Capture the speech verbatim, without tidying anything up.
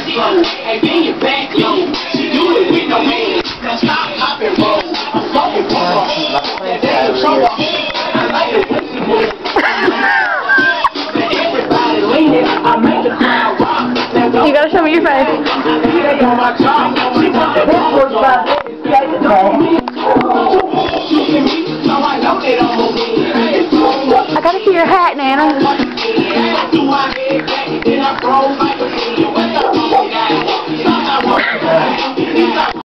that flow. Hey, bend your back low. She do it with no hands. Now stop, hop, and roll. I'm fucking pop. That damn show off. I like the principle. Now everybody leaning. I make the crowd rock. Now you gotta show me your face. She ain't on my job. She want the principles, but she ain't the dog. You can reach, so I know they don't move. I gotta see your hat, Nana. Do I head back? Then I roll like a. Stop, I want to